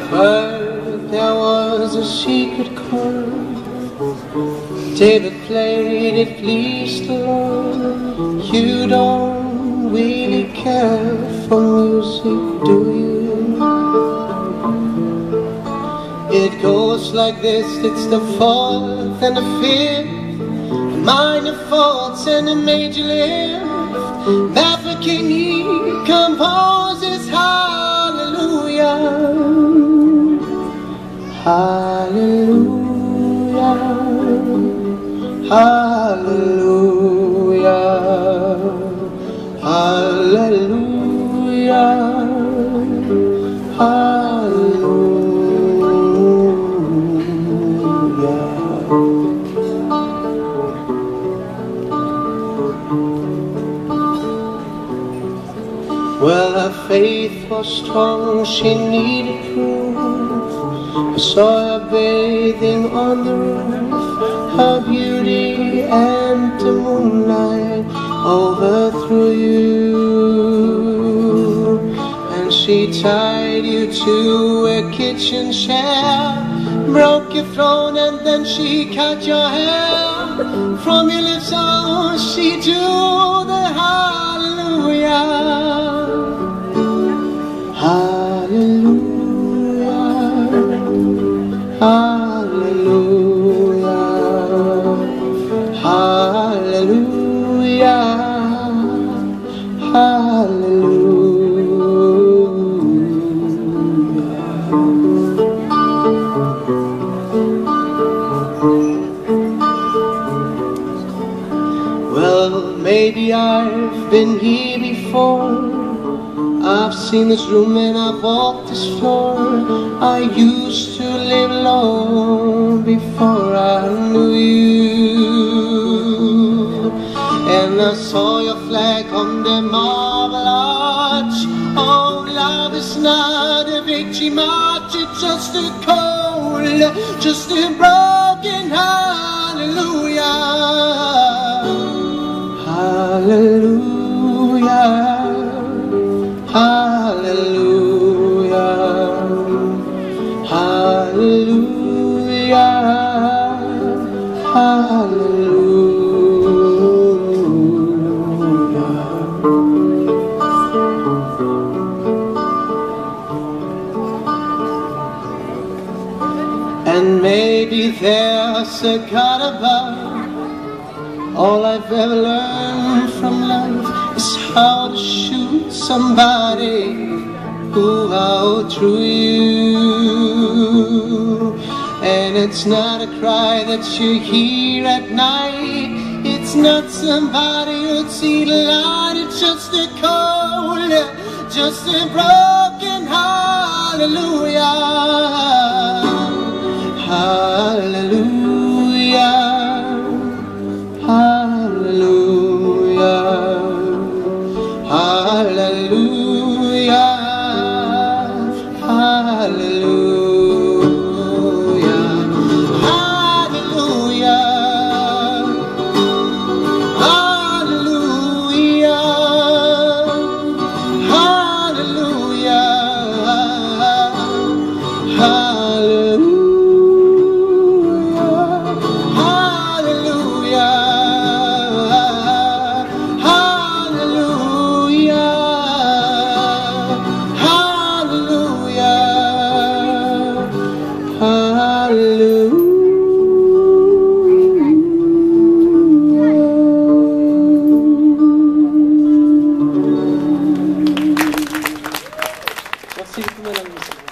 like her, there was a secret chord. David played it, pleased the Lord. You don't really care for music, do you? It goes like this, it's the fourth and the fifth, a minor fourth and a major lift. Bavocaine composes Hallelujah, Hallelujah, Hallelujah, Hallelujah, Hallelujah. Well, her faith was strong, she needed proof. I saw her bathing on the roof. Her beauty and the moonlight overthrew you, and she tied you to a kitchen chair, broke your throne, and then she cut your hair. From your lips on she drew the hallelujah. Hallelujah, Hallelujah, Hallelujah. Well, maybe I've been here before, I've seen this room and I've walked this floor. I used to live alone before I knew you, and I saw your flag on the marble arch. Oh, love is not a victory march, it's just a cold, just a broken hallelujah. Hallelujah, Hallelujah, Hallelujah, Hallelujah. And maybe there's a God above. All I've ever learned from life is how to shoot somebody who outdrew you. And it's not a cry that you hear at night, it's not somebody who'd see the light, it's just a cold, just a broken hallelujah. Hallelujah, Hallelujah, Hallelujah, Hallelujah, Hallelujah, Hallelujah, Hallelujah, Hallelujah. Merci beaucoup, madame.